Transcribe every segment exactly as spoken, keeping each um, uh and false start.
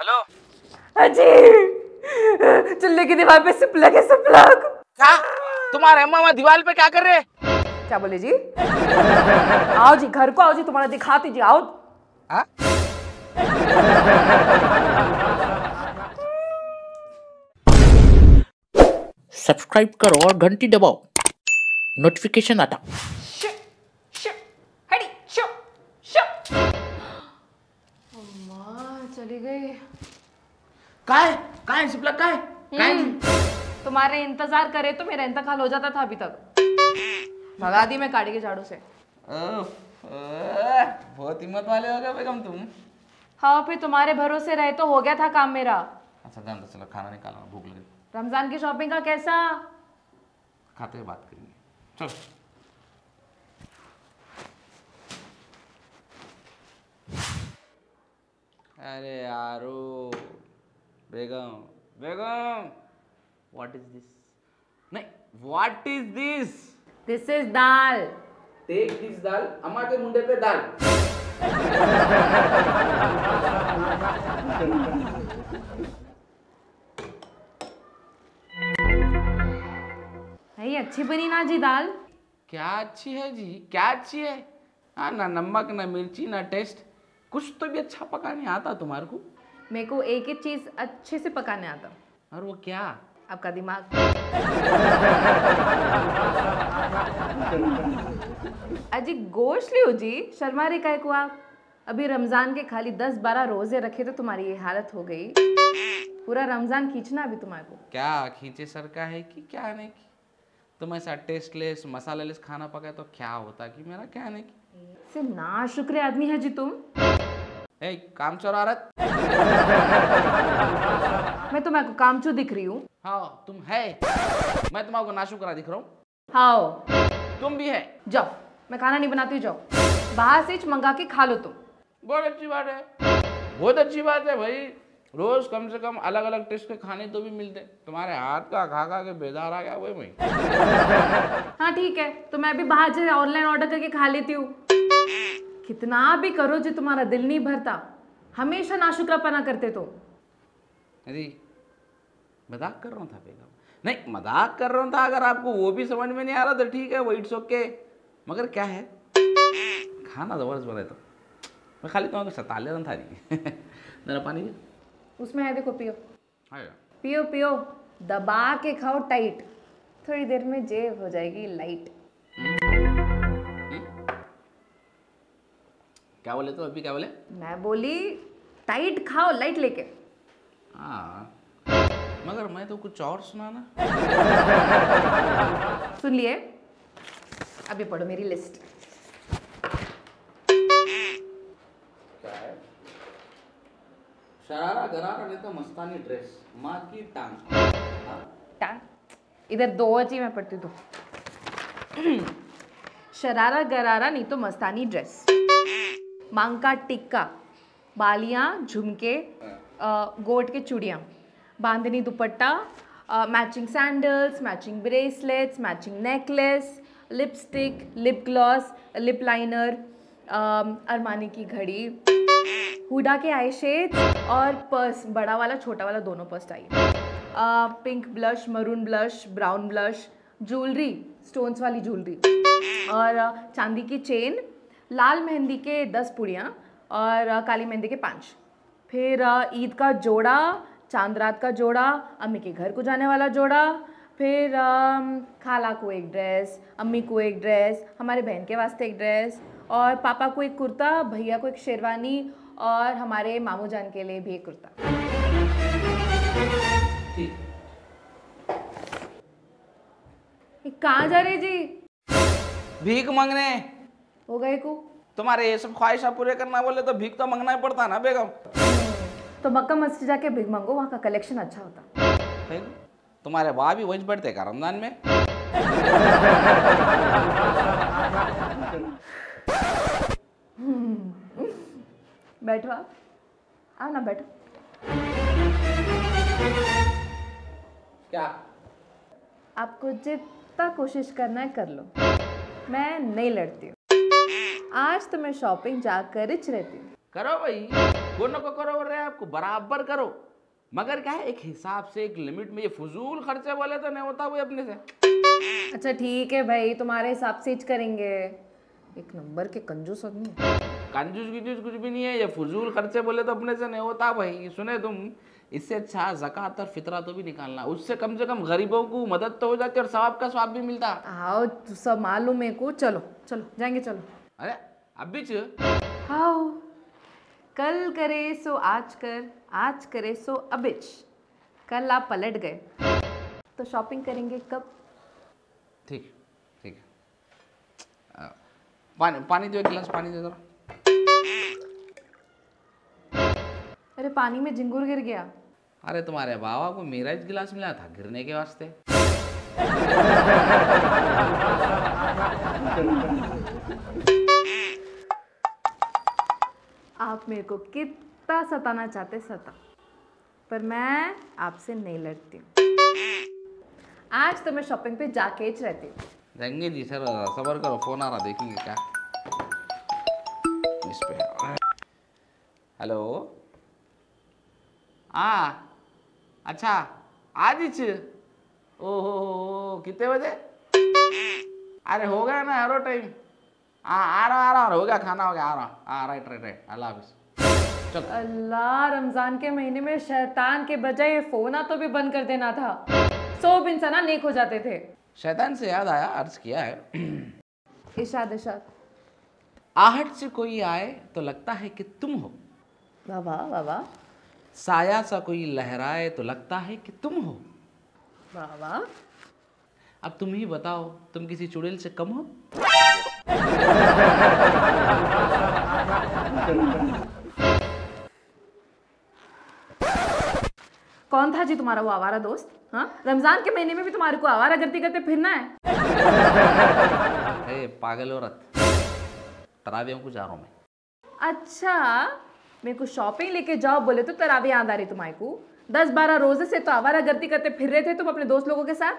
Hello अजी, चूल्हे की दीवार पे सिप लगे सिप लग। क्या तुम्हारे मामा दीवार पे क्या कर रहे? क्या बोले जी? आओ जी घर को, आओ जी तुम्हारा दिखाती जी, आओ। हाँ? सब्सक्राइब करो और घंटी दबाओ, नोटिफिकेशन आता। चली गई। काय काय सिप्लक काय काय तुम्हारे इंतजार करे तो मेरा इंतकाल हो जाता था। अभी तक भगा दी मैं काटे के झाड़ू से। बहुत हिम्मत वाले हो गए बेगम तुम। हाँ फिर तुम्हारे भरोसे रहे तो हो गया था काम मेरा। अच्छा जान चलो खाना निकालो, भूख लगी। रमजान की शॉपिंग का कैसा? खाते हुए बात करेंगे, चलो। अरे यारो बेगम बेगम, व्हाट इज दिस? नहीं what is this? This is dal. Take this dal, अम्मा के मुंडे पे दाल। भाई अच्छी बनी ना जी दाल? क्या अच्छी है जी, क्या अच्छी है? हाँ ना नमक ना मिर्ची ना टेस्ट, कुछ तो भी अच्छा पकाने आता तुम्हारे को? मेरे को एक एक चीज अच्छे से पकाने आता। और वो क्या? आपका दिमाग। अजी गोश लियो जी, शर्मा रे काय को आप। अभी रमजान के खाली दस बारह रोजे रखे तो तुम्हारी ये हालत हो गई। पूरा रमजान खींचना अभी तुम्हारे को। क्या खींचे सर का है कि क्या नहीं की? तुम ऐसा टेस्टलेस मसाला लेस खाना पकाए तो क्या होता कि मेरा क्या नहीं की? सिर्फ ना शुक्र आदमी है जी तुम। ए, काम चोर औरत। मैं तुम्हारे को कामचू दिख रही हूँ। हाँ तुम है, मैं तुम्हारे को नाशुकरा दिख रहा हूँ। हाँ तुम भी है। जाओ मैं खाना नहीं बनाती, जाओ बाहर से मंगा के खा लो तुम। बहुत अच्छी बात है, बहुत अच्छी बात है भाई। रोज कम से कम अलग अलग टेस्ट के खाने तो भी मिलते। तुम्हारे हाथ का खा खा के बेजार आ गया वही मैं। हाँ ठीक है तो मैं भी बाहर से ऑनलाइन ऑर्डर करके खा लेती हूँ। कितना भी करो जी तुम्हारा दिल नहीं भरता, हमेशा नाशुक्रापना करते। तो अरे मजाक कर रहा था बेगम। नहीं मजाक कर रहा था, अगर आपको वो भी समझ में नहीं आ रहा तो ठीक है वो इट्स ओके। मगर क्या है खाना जबरदस्त बनाया था मैं, खाली तुम्हारे सता ले रहा था जी। जरा पानी उसमें है देखो, पियो पियो पियो, दबा के खाओ टाइट, थोड़ी देर में जेब हो जाएगी लाइट। क्या बोले तो अभी क्या बोले? मैं बोली टाइट खाओ लाइट लेके। हाँ मगर मैं तो कुछ और सुनाना। सुन लिए? अभी पढ़ो मेरी लिस्ट। क्या है? शरारा गरारा नहीं तो मस्तानी ड्रेस, माँ की टांग। टांग इधर दो जी मैं पढ़ती हूँ। शरारा गरारा नहीं तो मस्तानी ड्रेस, मांग का टिक्का, बालियाँ झुमके, गोट के चूड़ियाँ, bandhani dupatta, matching sandals, matching bracelets, matching necklace, lipstick, lip gloss, lip liner, Armani की घड़ी, हुडा के आई शेड और पर्स, बड़ा वाला छोटा वाला दोनों पर्स चाहिए, pink blush, maroon blush, brown blush, jewellery stones वाली ज्वेलरी और चांदी की चेन, लाल मेहंदी के दस पुड़ियाँ और काली मेहंदी के पाँच, फिर ईद का जोड़ा, चांदरात का जोड़ा, अम्मी के घर को जाने वाला जोड़ा, फिर खाला को एक ड्रेस, अम्मी को एक ड्रेस, हमारे बहन के वास्ते एक ड्रेस और पापा को एक कुर्ता, भैया को एक शेरवानी और हमारे मामू जान के लिए भी एक कुर्ता। कहाँ जा रहे जी? भीख मांगने। हो गए को तुम्हारे ये सब ख्वाहिशा पूरे करना बोले तो भीख तो मांगना ही पड़ता ना बेगम। तो मक्का मस्जिद जाके भीख मांगो, वहाँ का कलेक्शन अच्छा होता। तुम्हारे वहाँ भी वज बढ़ते का रमजान में। बैठो आप, आओ ना बैठो। क्या आपको जितना कोशिश करना है कर लो, मैं नहीं लड़ती हूँ। आज तो मैं शॉपिंग जाकर रिच रहती हूँ। करो भाई। दोनों को करो बोल रहे हैं आपको, बराबर करो, मगर क्या है एक हिसाब से, एक लिमिट में। ये फजूल खर्चे वाले तो नहीं होता वो अपने से। अच्छा ठीक है भाई, तुम्हारे हिसाब से ही करेंगे। एक नंबर के कंजूस आदमी। कंजूस गिजूस कुछ भी नहीं है, ये फजूल खर्चे बोले तो अपने से नहीं होता भाई। सुने तुम, इससे अच्छा ज़कात और फितरा तो भी निकालना, उससे कम से कम गरीबों को मदद तो हो जाती और सवाब का स्वाब भी मिलता। हाँ सब मालूम है को, चलो चलो जाएंगे, चलो। अरे अब भी हाँ, कल करे सो आज कर, आज करे सो अबिच। कल आप पलट गए तो शॉपिंग करेंगे कब? ठीक ठीक है। पानी पानी दो, एक गिलास पानी दो जरा। अरे पानी में झिंगुर गिर गया। अरे तुम्हारे बाबा को मेरा एक गिलास मिला था गिरने के वास्ते। आप मेरे को कित सताना चाहते सता, पर मैं आपसे नहीं लड़ती हूँ। आज तो मैं शॉपिंग पे जाके ही रहती हूँ। जाएंगे जी सर, सबर करो, फोन आ रहा, देखेंगे क्या इस पे। हेलो, हाँ अच्छा आज ही। ओहो कितने बजे? अरे हो गया ना हरो टाइम। हाँ आ रहा आ रहा, हो गया खाना हो गया, आ रहा। हाँ राइट राइट राइट, अल्लाह हाफिज़। अल्लाह, रमजान के महीने में शैतान के बजाय फोन तो भी बंद कर देना था, सब इंसान नेक हो जाते थे। शैतान से याद आया, अर्ज किया है। इशाद इशाद। आहट से कोई आए तो लगता है कि तुम हो, वाह वाह वाह। साया सा कोई लहराए तो लगता है कि तुम हो, वाह वाह। अब तुम ही बताओ, तुम किसी चुड़ैल से कम हो? कौन था जी तुम्हारा वो आवारा दोस्त? हाँ रमजान के महीने में भी तुम्हारे को आवारा करते करते फिरना है। ए, पागल औरत, तरावियों को जा रहा हूं मैं। अच्छा मेरे को शॉपिंग लेके जाओ बोले तो तरावी याद आ रही तुम्हारे को। दस बारह रोजे से तो आवारा गर्दी करते फिर रहे थे तुम अपने दोस्त लोगों के साथ।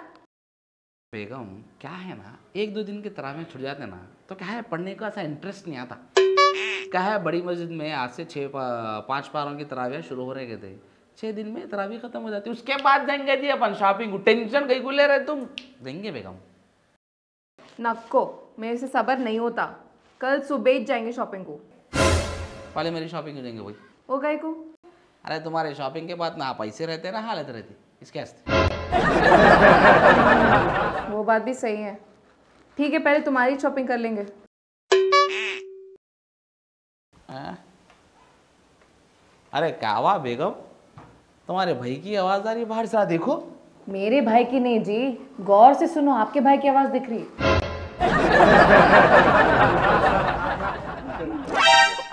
बेगम क्या है ना, एक दो दिन के तरावे छुट जाते ना तो क्या है पढ़ने का ऐसा इंटरेस्ट नहीं आता। क्या है बड़ी मस्जिद में आज से छः पाँच पारों की तरावियाँ शुरू हो रहे थे, छः दिन में तरावी खत्म हो जाती है, उसके बाद जाएंगे जी अपन शॉपिंग। टेंशन कहीं को ले रहे तुम, देंगे बेगम। नको मेरे से सबर नहीं होता, कल सुबह जाएंगे शॉपिंग को। पहले मेरी शॉपिंग हो जाएंगे भाई। वो गए को? अरे तुम्हारे शॉपिंग के बाद ना आप ऐसे रहते ना हालत रहती इसके हस्ते। वो बात भी सही है। ठीक है पहले तुम्हारी शॉपिंग कर लेंगे। आ? अरे कावा बेगम, तुम्हारे भाई की आवाज आ रही बाहर से, देखो। मेरे भाई की नहीं जी, गौर से सुनो, आपके भाई की आवाज दिख रही।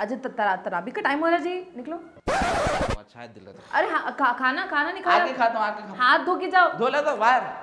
अजय तरा, तराबी का टाइम हो रहा जी, निकलो। अच्छा दिल लगा। अरे हा, खा, खाना खाना नहीं खा रहा। आके खाता हूं, आके खाता। हाथ धो के जाओ। धो ले तो बाहर।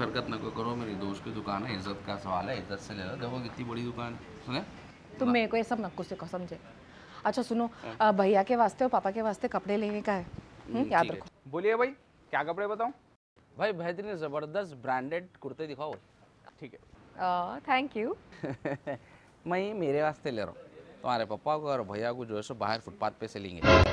हरकत ना करो, मेरी दोस्त की दुकान है, इज्जत का सवाल है, इज्जत से ले लो। देखो कितनी बड़ी दुकान। सुने तुम मेरे को ये सब नक्को से कसम जे। अच्छा सुनो, भैया के वास्ते और पापा के वास्ते कपड़े लेने का है, हुँ? याद रखो। बोलिए भाई क्या कपड़े बताऊं? भाई बेहतरीन जबरदस्त ब्रांडेड कुर्ते दिखाओ। ठीक है थैंक यू। मैं मेरे वास्ते ले रहा हूँ, तुम्हारे पापा को और भैया को जो है सो बाहर फुटपाथ पे से लेंगे।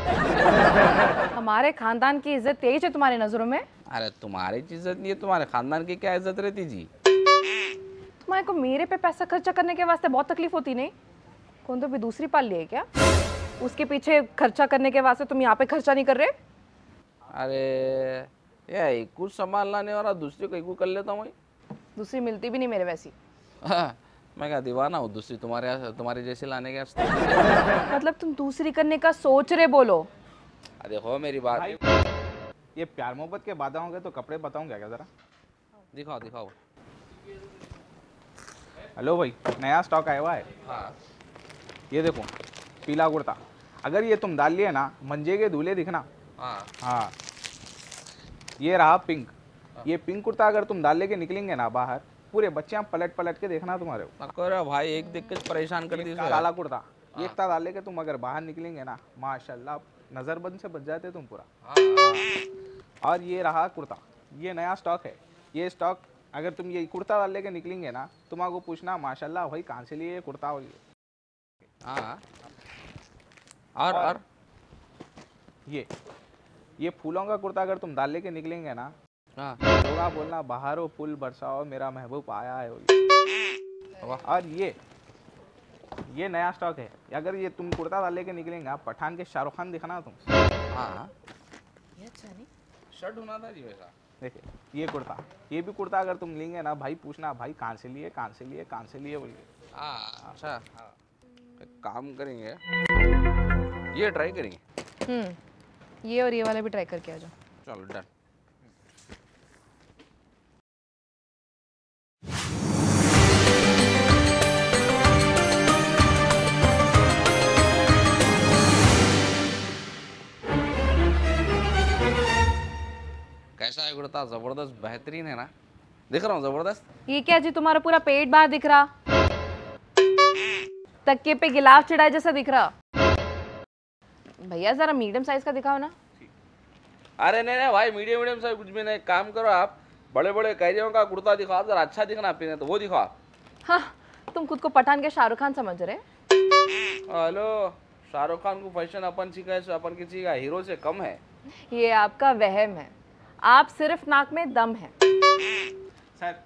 हमारे खानदान की इज्जत तेज है तुम्हारी नजरों में? अरे तुम्हारी इज्जत नहीं है, तुम्हारे खानदान की क्या इज्जत रहती जी। तुम्हारे को मेरे पे पैसा खर्चा करने के वास्ते बहुत तकलीफ होती नहीं? कौन तो भी दूसरी पाल लिए क्या, उसके पीछे खर्चा करने के वास्ते तुम यहाँ पे खर्चा नहीं कर रहे? अरे ये कुछ संभालना नहीं हो रहा, दूसरी कोई को कर लेता हूँ। दूसरी मिलती भी नहीं मेरे वैसी। मैं क्या दीवाना हूँ दूसरी तुम्हारे तुम्हारे जैसे लाने के मतलब तुम दूसरी करने का सोच रहे बोलो। अरे हो मेरी बात, ये प्यार मोहब्बत के बाद आओगे तो कपड़े बताऊँ क्या क्या जरा दिखाओ दिखाओ। हेलो भाई नया स्टॉक आया हुआ है। हाँ। ये देखो पीला कुर्ता, अगर ये तुम डाल लिए ना मंजे के दूल्हे दिखना। हाँ हाँ ये रहा पिंक। हाँ। ये पिंक कुर्ता अगर तुम डाल ले के निकलेंगे ना बाहर, पूरे बच्चे पलट पलट के देखना तुम्हारे को। भाई एक दिक्कत परेशान कर दी काला कुर्ता। हाँ। ये डाल ले के तुम अगर बाहर निकलेंगे ना माशाल्लाह नज़रबंद से बच जाते तुम पूरा। हाँ। और ये रहा कुर्ता, ये नया स्टॉक है। ये स्टॉक अगर तुम ये कुर्ता डाल ले के निकलेंगे ना तुम्हारे को पूछना माशाल्लाह भाई कहाँ से लिए कुर्ता हो ये। हाँ और, और, और ये ये फूलों का कुर्ता अगर तुम डाल ले के निकलेंगे ना। हाँ। तो बोलना बाहर हो फूल बरसाओ मेरा महबूब आया है ये। और ये ये नया स्टॉक है, अगर ये तुम कुर्ता डाल ले के निकलेंगे पठान के शाहरुख खान दिखना तुम। हाँ ये अच्छा नहीं शर्ट होना था जी वैसा। देखिए ये कुर्ता, ये भी कुर्ता अगर तुम लेंगे ना भाई पूछना भाई कहाँ से लिए कहाँ से लिए कहाँ से लिए बोलिए। हाँ अच्छा काम करेंगे ये ट्राई करेंगे। हम्म ये और ये वाला भी ट्राई करके आ जाओ। चलो डन। कैसा है कुर्ता? जबरदस्त बेहतरीन है ना? दिख रहा हूँ जबरदस्त? ये क्या जी तुम्हारा पूरा पेट बाहर दिख रहा, तकिए पे गिलाफ चढ़ाए जैसा दिख रहा। भैया जरा मीडियम साइज का दिखाओ ना। अरे नहीं नहीं भाई मीडियम मीडियम साइज कुछ भी नहीं, काम करो आप बड़े बड़े कैरियों का कुर्ता दिखाओ जरा, अच्छा दिखना पीने तो वो दिखाओ। हाँ तुम खुद को पठान के शाहरुख खान समझ रहे? हेलो शाहरुख खान को फैशन अपन सीखा है, अपन किसी का हीरो से कम है? ये आपका वहम है, आप सिर्फ नाक में दम है। सर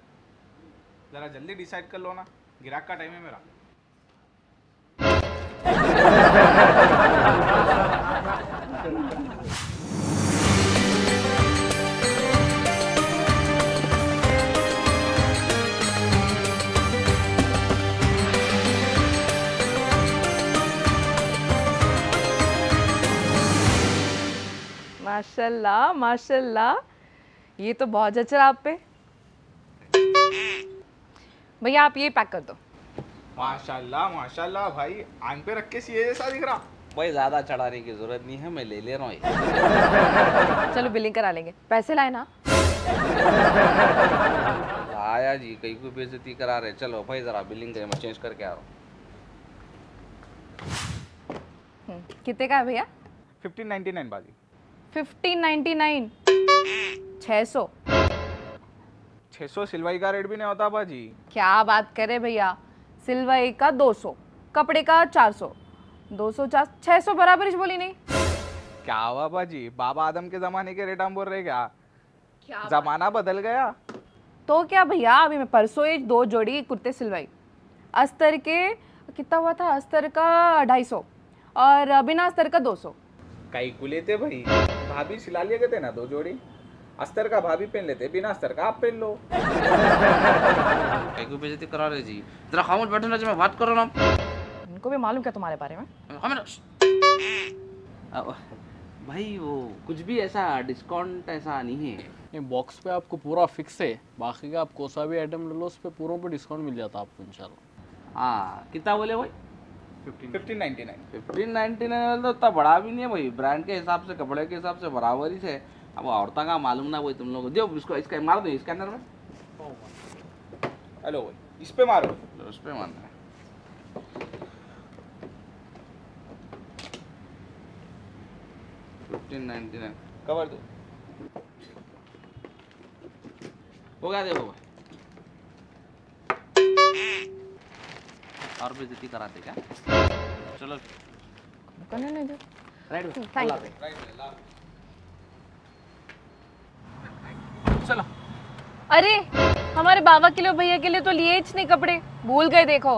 जरा जल्दी डिसाइड कर लो ना, गिराक का टाइम है मेरा। माशाल्लाह माशाल्लाह ये तो बहुत जचरा आप पे। भैया आप ये पैक कर दो। माशाल्लाह माशाल्लाह भाई आंख पे रख के सीए जैसा दिख रहा। भाई ज्यादा चढ़ाने की जरूरत नहीं है, मैं ले ले रहा हूँ। चलो बिलिंग करा लेंगे, पैसे लाए ना। आया जी कहीं कोई बेइज्जती करा रहे। चलो भाई जरा बिलिंग करें, मैं चेंज करके आ रहा हूँ। कितने का है भैया? फिफ्टीन नाइन्टी नाइन बाजी। Fifteen ninety nine. छह सौ। छह सौ सिलवाई का रेट भी नहीं होता बाजी। क्या बात करे भैया, सिलवाई का दो सौ, कपड़े का चार सौ, दो सौ चार छह सौ बराबर ही बोली नहीं क्या हुआ बाजी? बाबा आदम के जमाने के रेट हम बोल रहे क्या? क्या जमाना बदल गया तो क्या भैया? अभी मैं परसों ही दो जोड़ी कुर्ते सिलवाई, अस्तर के कितना हुआ था, अस्तर का ढाई सौ और बिना अस्तर का दो सौ। कई को लेते भाई, भाभी सिला लिए थे ना दो जोड़ी, अस्तर का भाभी पहन लेते बिना अस्तर का आप पहन लो। कई को बेइज्जती करा रहे जी, जरा खामोश बैठो ना जी, मैं बात कर रहा हूं। इनको भी मालूम क्या तुम्हारे बारे में? भाई वो कुछ भी ऐसा डिस्काउंट ऐसा नहीं है, ये बॉक्स पे आपको पूरा फिक्स है, बाकी का आप कोसा भी आइटम ले लो उस पे पूरों पे डिस्काउंट मिल जाता आपको इंशाल्लाह। हां कितना बोले भाई? Fifteen ninety nine. तो इतना बड़ा भी नहीं है भाई, ब्रांड के हिसाब से कपड़े के हिसाब से बराबर ही है। अब औरतों का मालूम ना भाई तुम लोग दो, इसको इसका मार दो स्कैनर में। हेलो भाई इस पे मारो, इस पे मारना है। फिफ्टीन नाइन्टी नाइन कवर दो हो गया। देखो भाई और बेइज्जती कराते क्या? चलो करने नहीं दो। राइट राइट चलो। अरे हमारे बाबा के लिए भैया के लिए तो लिए ही नहीं कपड़े, भूल गए देखो।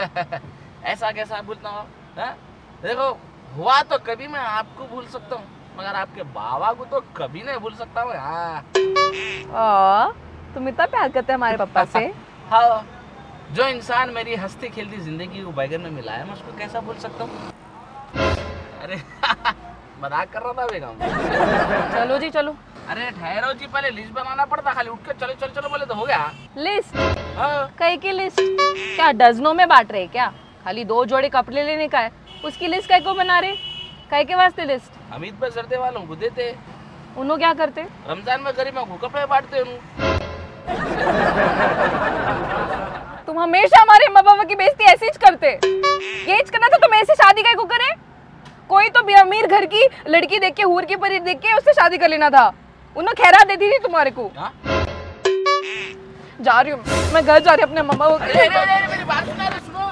ऐसा कैसा भूलता हूँ? देखो हुआ तो कभी मैं आपको भूल सकता हूँ मगर आपके बाबा को तो कभी नहीं भूल सकता हूँ। हाँ तुम इतना प्यार करते हमारे पापा से। हाँ जो इंसान मेरी हंसती खेलती जिंदगी को बैगन में मिला है, मैं उसको कैसा बोल सकता हूँ। अरे मजाक कर रहा था बेगम। चलो जी चलो। अरे ठहरो जी, पहले लिस्ट बनाना पड़ता, खाली उठ के चलो चलो चलो बोले तो हो गया। लिस्ट? कई की लिस्ट? क्या डजनों में बांट रहे क्या? खाली दो जोड़े कपड़े लेने का है, उसकी लिस्ट कई को बना रहे? कई के वास्ते लिस्ट? अमीर पर जरते वालों को देते, उन्होंने क्या करते? रमजान में गरीबों को कपड़े बांटते। तुम हमेशा हमारे माँ बाप की बेइज्जती ऐसे ही करते। ये करना था तुम ऐसे शादी कैसे करे? कोई तो अमीर घर की लड़की देख के, हूर की परी देख के उससे शादी कर लेना था। उन्होंने खैरा दे दी थी तुम्हारे को। आ? जा रही हूँ मैं, घर जा रही हूँ अपने मामा को। अरे अरे अरे मेरी बात सुना रे, सुनो।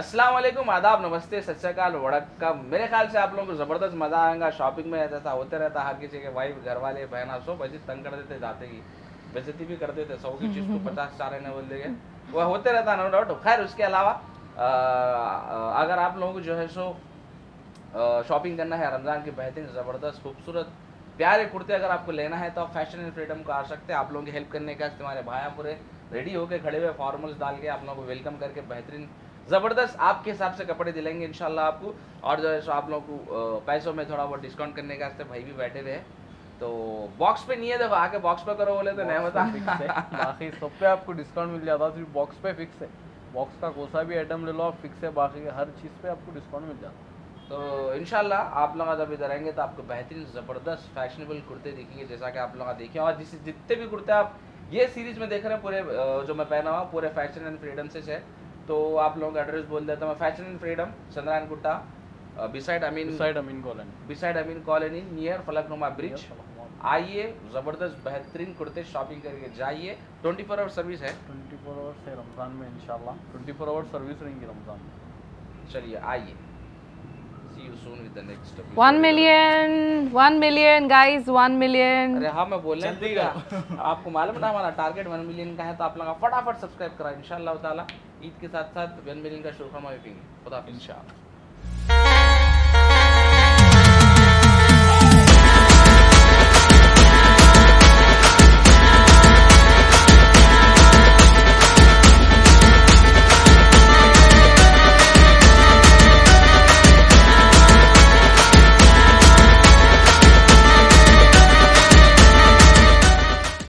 अस्सलामुअलैकुम, आदाब, नमस्ते, सत श्री अकाल, वड़कम। मेरे ख्याल से आप लोगों को ज़बरदस्त मज़ा आएगा। शॉपिंग में ऐसा होते रहता, हर किसी के वाइफ, घर वाले, बहना सब ऐसे तंग कर देते, जाते ही बेइज्जती भी कर देते। सौ की चीज़ को पचास चार ने बोल देंगे, वह होते रहता, नो डाउट। खैर उसके अलावा आ, अगर आप लोगों को जो है सो शॉपिंग करना है रमज़ान के बेहतरीन ज़बरदस्त खूबसूरत प्यारे कुर्ते अगर आपको लेना है तो आप फैशन एंड फ्रीडम को आ सकते हैं। आप लोगों की हेल्प करने का तुम्हारे भाया पूरे रेडी होकर खड़े हुए फॉर्मल्स डाल के आप लोगों को वेलकम करके बेहतरीन ज़बरदस्त आपके हिसाब से कपड़े दिलाएंगे इंशाल्लाह आपको। और जो है सो आप लोगों को पैसों में थोड़ा बहुत डिस्काउंट करने के वास्ते भाई भी बैठे हुए हैं, तो बॉक्स पे नहीं है, देखो आके बॉक्स पे करो बोले तो नहीं होता। बाकी सब पे आपको डिस्काउंट मिल जाता है, सिर्फ बॉक्स पे फिक्स है। बॉक्स का कोई सा भी आइटम ले लो आप, फिक्स है। बाकी हर चीज़ पे आपको डिस्काउंट मिल जाता है। तो इंशाल्लाह आप लोग जब इधर आएंगे तो आपको बेहतरीन ज़बरदस्त फैशनेबल कुर्ते दिखेंगे, जैसा कि आप लोग देखें। और जिस जितने भी कुर्ते आप ये सीरीज़ में देख रहे हैं पूरे जो मैं पहना हुआ पूरे फैशन एंड फ्रीडम से है। तो आप लोगों का एड्रेस बोल देता हूँ मैं, fashion and freedom, Chandrayangutta, beside Amin beside Amin colony beside Amin colony near Falaknuma bridge. आइए, ज़बरदस्त बेहतरीन कुर्ते शॉपिंग करके जाइए। ट्वेंटी फोर आवर सर्विस है, ट्वेंटी फोर आवर्स है रमज़ान में इंशाल्लाह। ट्वेंटी फोर आवर्स सर्विस रहेंगी रमज़ान में। चलिए आइए, see you soon with the next one million one million guys, one million. अरे हाँ मैं बोल रहा हूँ, आपको मालूम ना हमारा टारगेट वन मिलियन का है, तो आप लोग फटाफट सब्सक्राइब करा इंशाल्लाह ताला। ईद के साथ साथ वन मिलियन का शुभकामनाएं भी। खुदा हाफिज़।